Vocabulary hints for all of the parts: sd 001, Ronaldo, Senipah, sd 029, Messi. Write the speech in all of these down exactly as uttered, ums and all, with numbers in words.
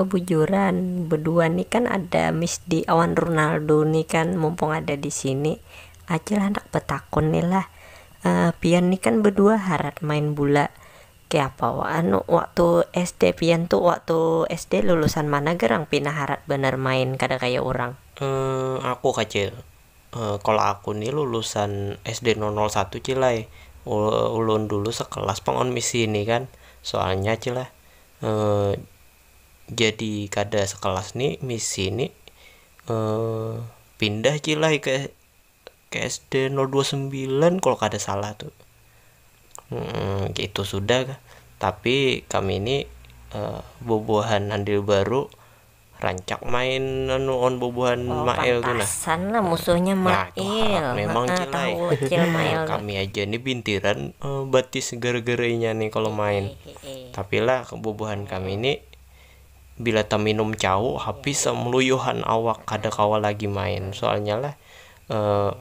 kebujuran berdua nih kan, ada Miss di awan Ronaldo nih kan, mumpung ada di sini acil hendak petakun nih lah. Uh, pian nih kan berdua harat main bola kayak apa anu waktu S D. Pian tuh waktu S D lulusan mana gerang pindah harat bener main kada kayak orang. Hmm, aku kacil. Uh, kalau aku nih lulusan S D nol nol satu cilai. Ul- ulun dulu sekelas pengon misi ini kan, soalnya cilah uh, jadi kada sekelas nih misi ini uh, pindah cilai ke ke S D nol dua sembilan kalau kada salah tuh. Hmm, gitu sudah. Tapi kami ini uh, bobohan andil baru rancak main anu on bobohan oh, Mail tuh nah. Lah musuhnya Mail. Nah, itu memang cilai. Nah, kami aja nih bintiran uh, batis gara-garanya nih kalau main. Tapi lah kebobohan kami ini bila tak minum cau habis semluyuhan awak kada kawa lagi main. Soalnya lah uh,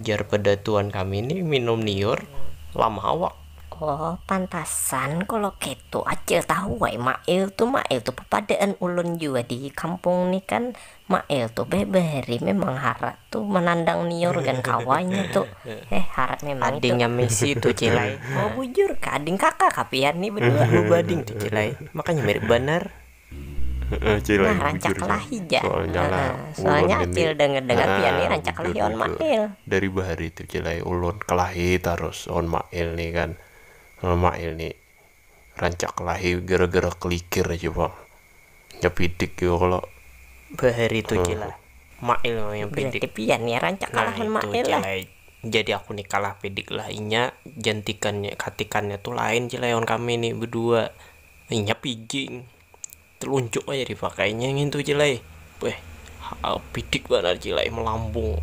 jar pada tuan kami ini minum niur lama awak. Oh, pantasan kalau gitu acil tahu wae Mail tuh. Mail tuh pepadaan ulun juga di kampung nih kan. Mail tuh beberi memang harat tuh menandang nior kan kawannya tuh. Eh harat memang adingnya Messi tuh cilai. Oh bujur ka ading kakak kapian nih berdua lu bading tuh cilai. Makanya mirip bener. Heeh cilai. Nah, rancak lahi ja. Soalnya, nah, soalnya acil dengar-dengar nah, pian nih rancak lahi on Mail. Dari bahari tuh cilai ulun kelahi terus on Mail nih kan. Mail nih rancak lahir gara-gara kelikir aja bang, nyepidik yo kalau bahari itu gila. Hmm. Mail yang pidik. Pian ya rancak nah, kalahan Mail lah. Jadi aku nih kalah pidik lah. Inya jantikannya katikannya tuh lain cilayon kami nih berdua. Inya pijing teluncuk aja dipakainya gitu cilai. Weh pidik banget cilai melambung.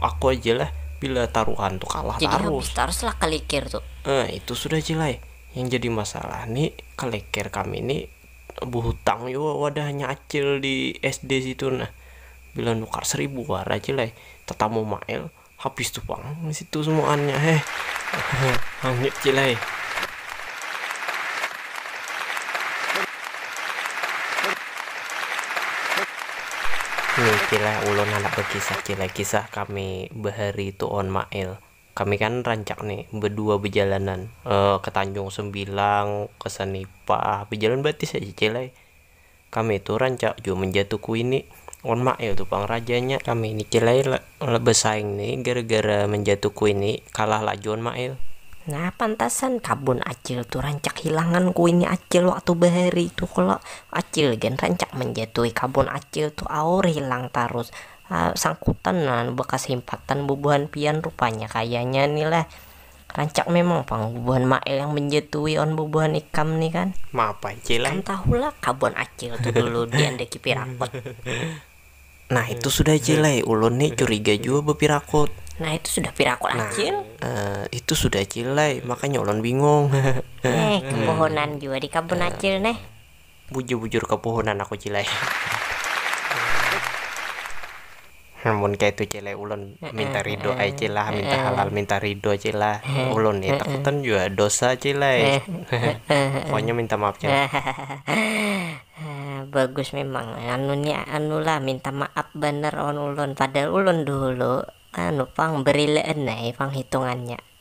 Aku aja lah bila taruhan tuh kalah jadi tarus. Jadi harus lah kelikir tuh. Nah, itu sudah cilai. Yang jadi masalah nih kelikir kami ini buhutang yo wadahnya acil di S D situ nah. Bila nukar seribu wara cilai. Tetamu Mail habis tuh bang di situ semuanya heh. Hangit cilai. Nih cilai ulun anak berkisah cilai kisah kami bahari itu on Mail. Kami kan rancak nih berdua berjalanan uh, ke Tanjung Sembilang, ke Senipah, berjalan batis aja cilai. Kami itu rancak juga menjatuhku ini on Mail tuh pang rajanya. Kami ini cilai bersaing nih gara-gara menjatuhku ini kalah laju on Mail. Nah pantasan kabun acil tuh rancak hilangan ku ini acil waktu bahari tuh. Kalau acil gen rancak menjatuhi kabun acil tuh aur hilang tarus. Uh, sangkutan nah, bekas himpatan bubuhan pian rupanya kayaknya nih lah rancak memang pang bubuhan Mail yang menjatuhi on bubuhan ikam nih kan. Maaf acil kan tahulah kabon acil tuh dulu diandeki pirakot. Nah itu sudah cilai ulun nih curiga juga bepirakot. Nah itu sudah pirakot nah, acil uh, itu sudah cilai makanya ulun bingung. Eh kebohonan juga di kabon uh, acil nih bujur-bujur kebohonan aku cilai. Namun kayak itu cilai ulun minta ridho aja cilah, minta halal minta ridho cilah ulun ya takutan juga dosa cilai. Pokoknya minta maaf cilah. Bagus memang anunya anulah minta maaf bener on ulun. Padahal ulun dulu anu pang berilean nae pang hitungannya.